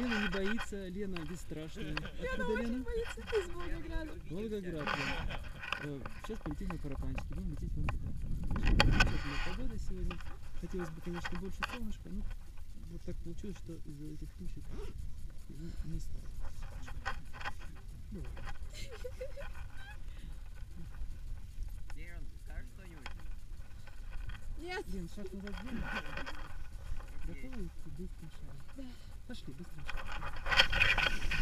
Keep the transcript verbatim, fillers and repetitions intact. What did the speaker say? Лена не боится, Лена бесстрашная. Лена Откуда очень Лена? боится, ты из Волгограда. Волгоград, да. Сейчас полетим на парапланчике, будем лететь в Волгоград. Замечательная погода сегодня. Хотелось бы, конечно, больше солнышка, но вот так получилось, что из-за этих тучек не стало. Лен, скажешь что-нибудь? Нет! Лен, шаг назад сделаем. Готовы идти быстрым шагом? Да. Пошли, быстрым шагом.